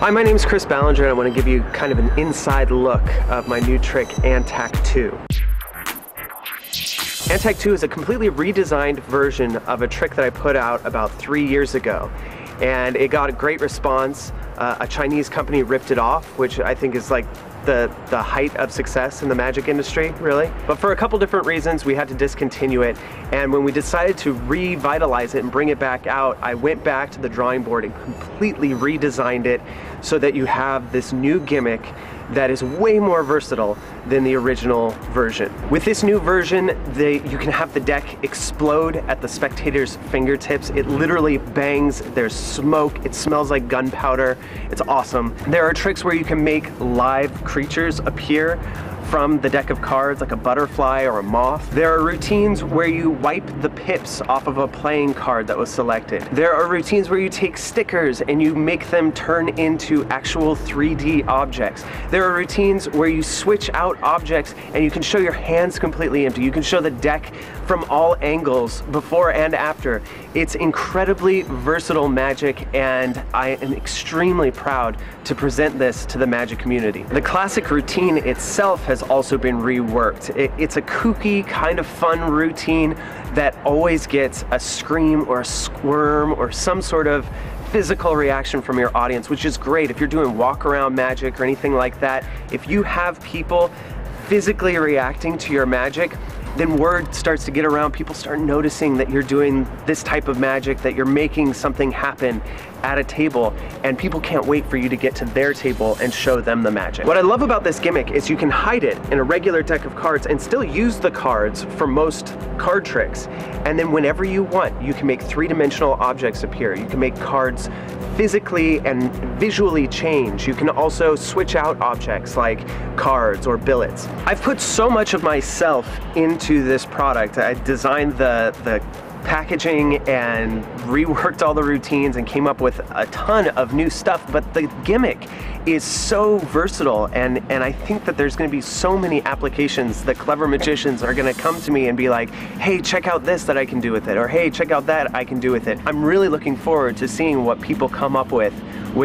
Hi, my name's Chris Ballinger and I want to give you kind of an inside look of my new trick, Anttack 2. Anttack 2 is a completely redesigned version of a trick that I put out about 3 years ago. And it got a great response. A Chinese company ripped it off, which I think is like the height of success in the magic industry, really. But for a couple different reasons, we had to discontinue it. And when we decided to revitalize it and bring it back out, I went back to the drawing board and completely redesigned it so that you have this new gimmick that is way more versatile than the original version. With this new version, you can have the deck explode at the spectator's fingertips. It literally bangs, there's smoke, it smells like gunpowder, it's awesome. There are tricks where you can make live creatures appear from the deck of cards, like a butterfly or a moth. There are routines where you wipe the pips off of a playing card that was selected. There are routines where you take stickers and you make them turn into actual 3D objects. There are routines where you switch out objects and you can show your hands completely empty. You can show the deck from all angles, before and after. It's incredibly versatile magic, and I am extremely proud to present this to the magic community. The classic routine itself has also been reworked. It's a kooky, kind of fun routine that always gets a scream or a squirm or some sort of physical reaction from your audience, which is great if you're doing walk around magic or anything like that. If you have people physically reacting to your magic, then word starts to get around, people start noticing that you're doing this type of magic, that you're making something happen at a table, and people can't wait for you to get to their table and show them the magic. What I love about this gimmick is you can hide it in a regular deck of cards and still use the cards for most card tricks, and then whenever you want, you can make three-dimensional objects appear. You can make cards physically and visually change. You can also switch out objects like cards or billets. I've put so much of myself into this product. I designed the packaging and reworked all the routines and came up with a ton of new stuff, but the gimmick is so versatile, and I think that there's going to be so many applications that clever magicians are going to come to me and be like, hey, check out this that I can do with it, or hey, check out that I can do with it. I'm really looking forward to seeing what people come up with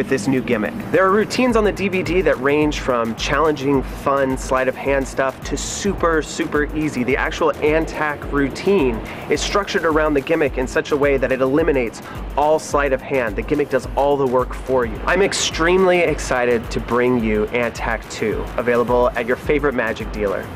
this new gimmick. There are routines on the DVD that range from challenging, fun, sleight of hand stuff to super, super easy. The actual Anttack routine is structured around the gimmick in such a way that it eliminates all sleight of hand. The gimmick does all the work for you. I'm extremely excited to bring you Anttack 2, available at your favorite magic dealer.